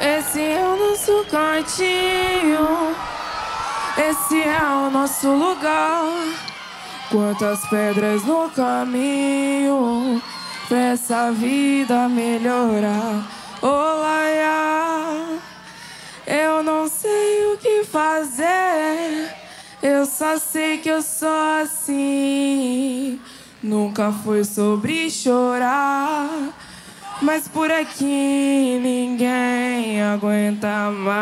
Esse é o nosso cantinho, esse é o nosso lugar. Quantas pedras no caminho pra essa vida melhorar. Olá, eu não sei o que fazer, eu só sei que eu sou assim. Nunca foi sobre chorar, mas por aqui ninguém aguenta mais.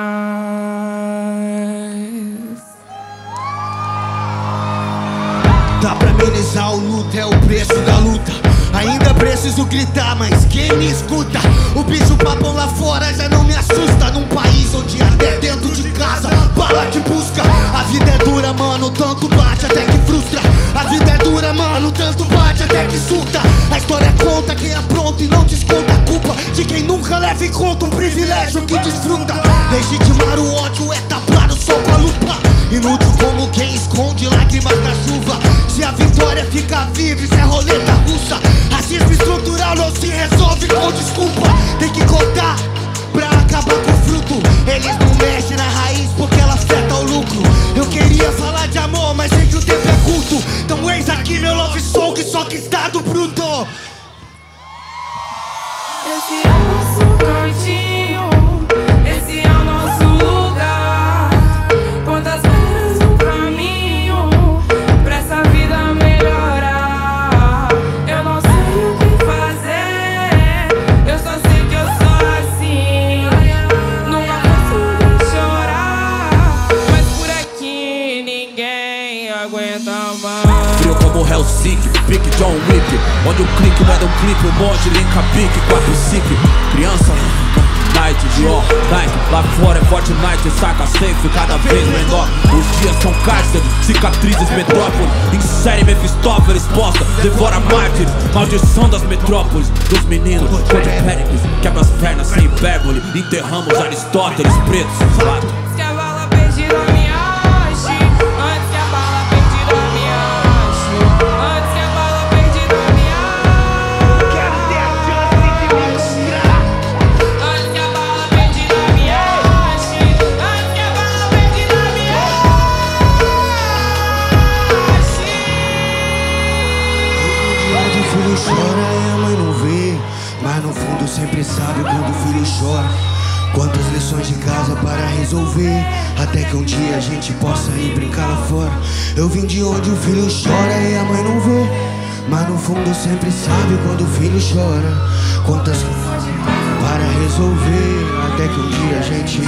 Dá pra amenizar o luto, é o preço da luta. Ainda preciso gritar, mas quem me escuta? O bicho papão lá fora já não me assusta. Num país onde até dentro de casa bala te busca. A vida é dura, mano, tanto bate até que frustra. A vida é dura, mano, tanto bate até que surta. A história conta quem apronta e não te esconde a culpa de quem nunca leva em conta um privilégio que desfruta. Legitimar o ódio é tapar o sol com a lupa. Inútil como quem esconde lágrimas da chuva. Se a vitória fica viva, isso é roleta russa. Racismo estrutural não se resolve com desculpa. Tem que cortar pra acabar com o fruto. Eles não mexem na raiz porque ela afeta o lucro. Eu queria falar de amor, mas sei que o tempo é curto. Então eis aqui meu love song, só que estado bruto. Esse é o nosso cantinho, esse é o nosso lugar. Quantas pedras no caminho pra essa vida melhorar. Eu não sei o que fazer, eu só sei que eu sou assim. Nunca posso chorar, mas por aqui ninguém aguenta mais. Frio como Helsinki, pique John Wick. Onde o clique manda um clipe, um monte linka pique, 4 SIC. Criança, night, Dior, Nike. Lá fora é Fortnite, saca safe cada vez menor. Os dias são cárceres, cicatrizes, metrópole. Insere Mephistófeles, posta, devora mártires. Maldição das metrópoles, dos meninos, cor de Péricles. Quebra as pernas sem hipérbole, enterramos Aristóteles, pretos, fato. Sempre sabe quando o filho chora. Quantas lições de casa para resolver, até que um dia a gente possa ir brincar lá fora. Eu vim de onde o filho chora e a mãe não vê, mas no fundo sempre sabe quando o filho chora. Quantas lições de casa para resolver, até que um dia a gente...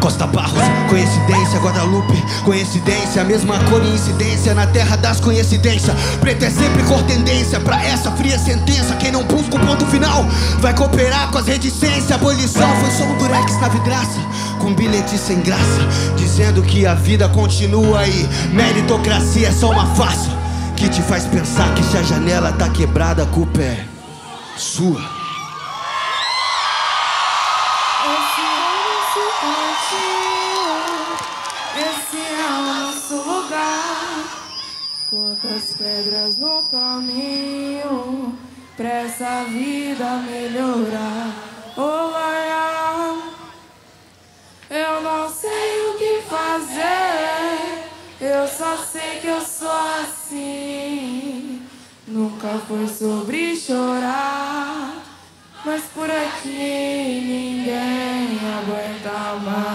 Costa Barros, coincidência, Guadalupe, coincidência, mesma coincidência na terra das coincidências. Preto é sempre cor tendência pra essa fria sentença. Quem não busca o ponto final vai cooperar com as reticências. Abolição foi só um durex na vidraça, com bilhete sem graça, dizendo que a vida continua e meritocracia é só uma farsa que te faz pensar que se a janela tá quebrada, a culpa é sua. Esse é o nosso lugar. Quantas pedras no caminho pra essa vida melhorar. Olá, eu não sei o que fazer, eu só sei que eu sou assim. Nunca foi sobre chorar, mas por aqui ninguém aguenta mais.